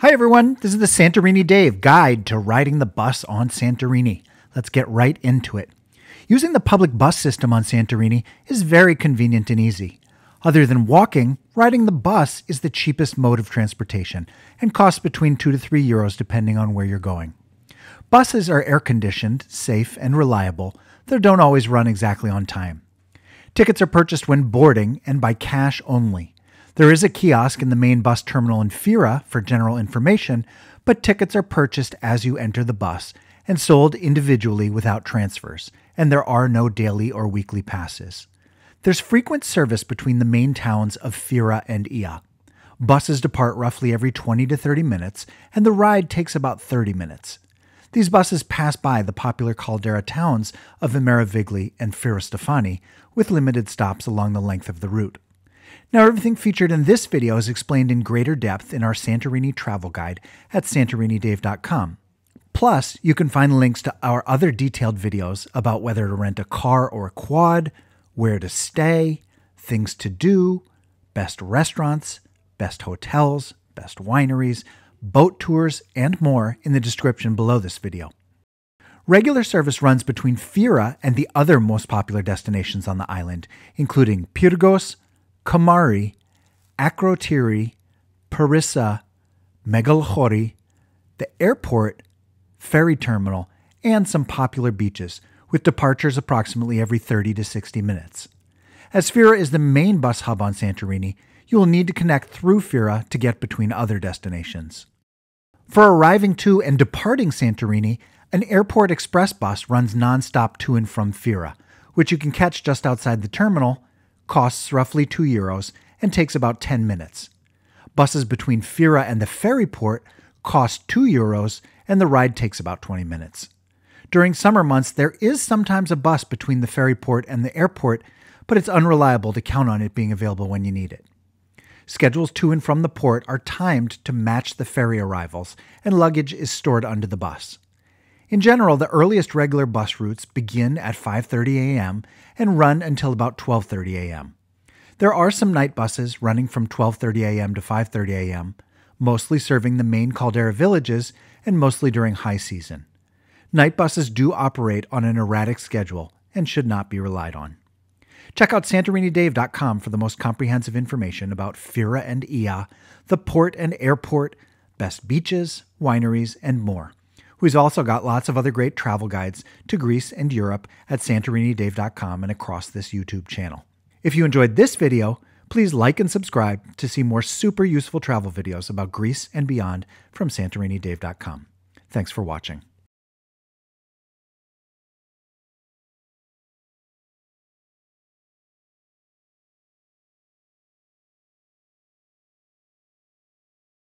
Hi everyone, this is the Santorini Dave guide to riding the bus on Santorini. Let's get right into it. Using the public bus system on Santorini is very convenient and easy. Other than walking, riding the bus is the cheapest mode of transportation and costs between €2 to €3 depending on where you're going. Buses are air-conditioned, safe, and reliable, though don't always run exactly on time. Tickets are purchased when boarding and by cash only. There is a kiosk in the main bus terminal in Fira for general information, but tickets are purchased as you enter the bus and sold individually without transfers, and there are no daily or weekly passes. There's frequent service between the main towns of Fira and Ia. Buses depart roughly every 20 to 30 minutes, and the ride takes about 30 minutes. These buses pass by the popular caldera towns of Imerovigli and Firostefani, with limited stops along the length of the route. Now, everything featured in this video is explained in greater depth in our Santorini travel guide at santorinidave.com. Plus, you can find links to our other detailed videos about whether to rent a car or a quad, where to stay, things to do, best restaurants, best hotels, best wineries, boat tours, and more in the description below this video. Regular service runs between Fira and the other most popular destinations on the island, including Pyrgos, Kamari, Akrotiri, Parissa, Megalochori, the airport, ferry terminal, and some popular beaches, with departures approximately every 30 to 60 minutes. As Fira is the main bus hub on Santorini, you will need to connect through Fira to get between other destinations. For arriving to and departing Santorini, an airport express bus runs non-stop to and from Fira, which you can catch just outside the terminal, costs roughly €2 and takes about 10 minutes. Buses between Fira and the ferry port cost €2 and the ride takes about 20 minutes. During summer months, there is sometimes a bus between the ferry port and the airport, but it's unreliable to count on it being available when you need it. Schedules to and from the port are timed to match the ferry arrivals, and luggage is stored under the bus. In general, the earliest regular bus routes begin at 5:30 a.m. and run until about 12:30 a.m. There are some night buses running from 12:30 a.m. to 5:30 a.m., mostly serving the main caldera villages and mostly during high season. Night buses do operate on an erratic schedule and should not be relied on. Check out santorinidave.com for the most comprehensive information about Fira and Ia, the port and airport, best beaches, wineries, and more. Who's also got lots of other great travel guides to Greece and Europe at santorinidave.com and across this YouTube channel. If you enjoyed this video, please like and subscribe to see more super useful travel videos about Greece and beyond from santorinidave.com. Thanks for watching.